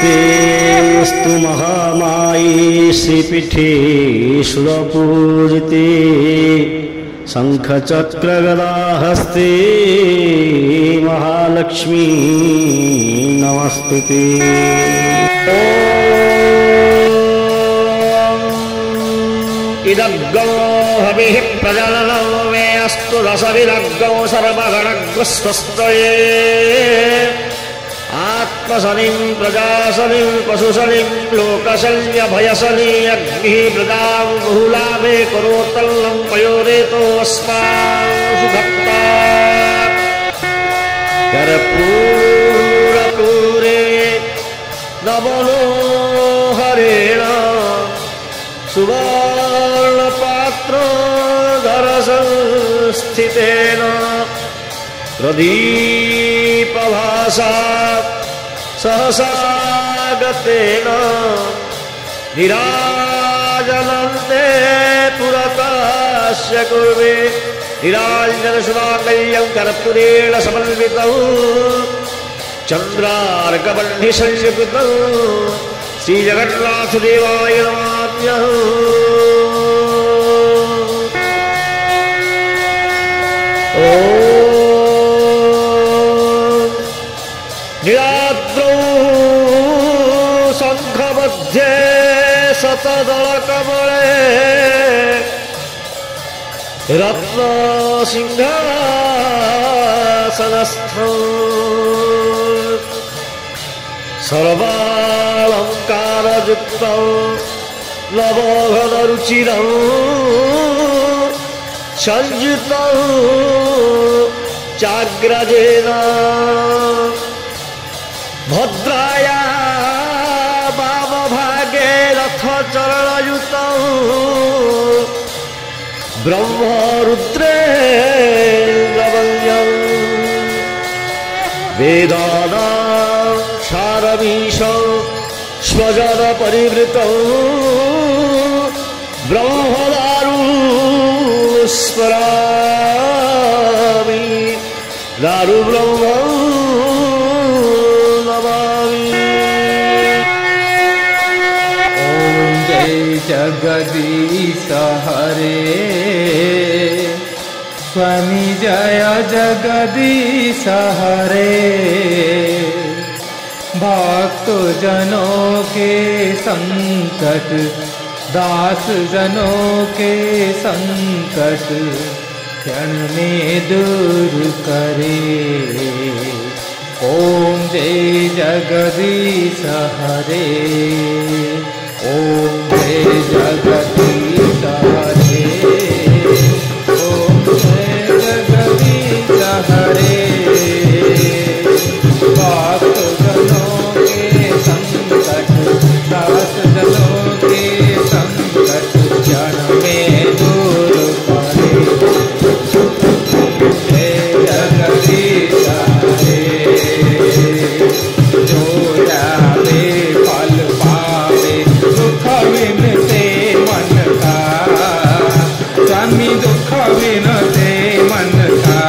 नमस्तेस्तु महामायि श्रीपीठे सुरपूजिते शंखचक्रगदाहस्ते महालक्ष्मी नमस्ते ते। इदग्गो हविः प्रजननो मे अस्तु रसविरग्गो सर्वगणग्स्वस्तये आत्मसनिं प्रजासनिं पशुसनिं लोकसन्य भयसनि अग्निः प्रदां बहुलाभे करोतल्लं पयोरेतोऽस्मासुभक्ता कर्पूरपूरे नमनो हरेण सुवर्णपात्रो धरसंस्थितेन प्रदीपभासा सहसागतेन विराजनन्ते पुरतस्य कुर्वे विराजनसुमाङ्गल्यं कर्पूरेण समन्वितौ चन्द्रार्कबन्धि संयुक्तौ श्रीजगन्नाथदेवाय नमः। सतदलकमले रत्नसिंहासनस्थौ सर्वालंकारयुक्तौ नवघनरुचिरौ संयुतौ चाग्रजेन भद्राया चरणयुतौ ब्रह्मरुद्रेन्द्रवन्द्यं वेदानां सारमीशौ स्वजनपरिवृतौ ब्रह्मदारुं स्मरामि दारुब्रह्मं जगदीश हरे स्वामी जय जगदीश हरे भक्तजनों के संकट दास जनों के संकट क्षण में दूर करे ओम जय जगदीश हरे ओम जय जगदीश हरे ओम जय जगदीश हरे भक्तजनों के संकट दास जनों के संकट क्षण में दूर करे जय जगदीश हरे जो जावे फल पावे विनते मन का स्वामी दुख विनते मन का।